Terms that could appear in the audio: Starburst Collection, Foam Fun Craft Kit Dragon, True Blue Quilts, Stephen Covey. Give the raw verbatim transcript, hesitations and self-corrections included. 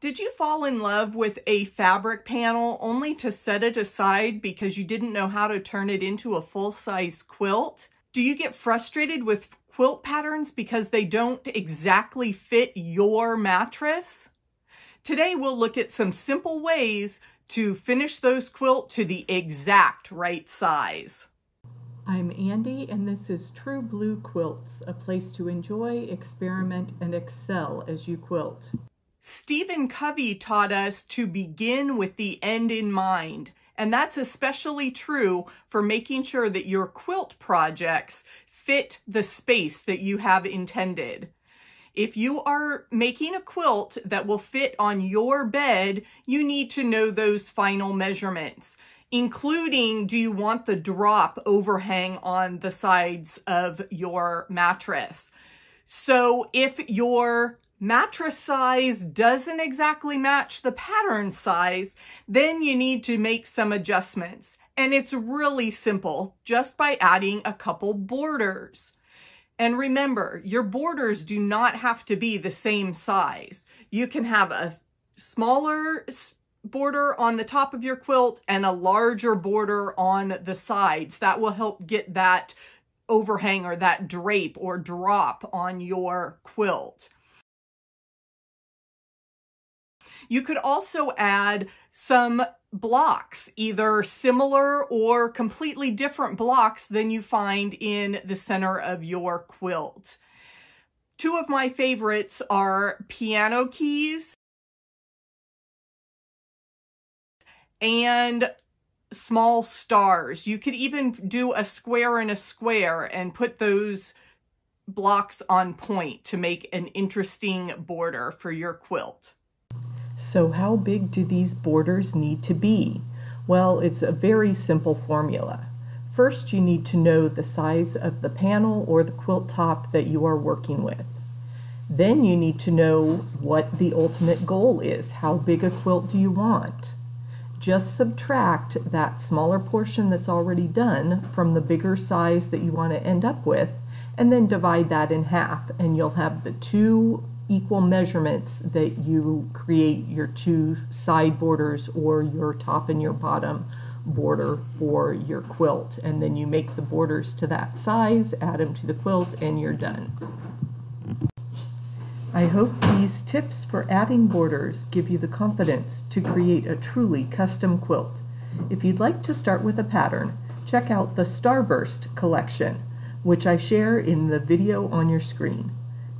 Did you fall in love with a fabric panel only to set it aside because you didn't know how to turn it into a full-size quilt? Do you get frustrated with quilt patterns because they don't exactly fit your mattress? Today we'll look at some simple ways to finish those quilts to the exact right size. I'm Andy, and this is True Blue Quilts, a place to enjoy, experiment, and excel as you quilt. Stephen Covey taught us to begin with the end in mind, and that's especially true for making sure that your quilt projects fit the space that you have intended. If you are making a quilt that will fit on your bed, you need to know those final measurements, including, do you want the drop overhang on the sides of your mattress? So if your mattress size doesn't exactly match the pattern size, then you need to make some adjustments. And it's really simple, just by adding a couple borders. And remember, your borders do not have to be the same size. You can have a smaller border on the top of your quilt and a larger border on the sides. That will help get that overhang or that drape or drop on your quilt. You could also add some blocks, either similar or completely different blocks than you find in the center of your quilt. Two of my favorites are piano keys and small stars. You could even do a square and a square and put those blocks on point to make an interesting border for your quilt. So how big do these borders need to be? Well, it's a very simple formula. First, you need to know the size of the panel or the quilt top that you are working with. Then you need to know what the ultimate goal is. How big a quilt do you want? Just subtract that smaller portion that's already done from the bigger size that you want to end up with, and then divide that in half, and you'll have the two equal measurements that you create your two side borders or your top and your bottom border for your quilt. And then you make the borders to that size, add them to the quilt, and you're done. I hope these tips for adding borders give you the confidence to create a truly custom quilt. If you'd like to start with a pattern, check out the Starburst Collection, which I share in the video on your screen.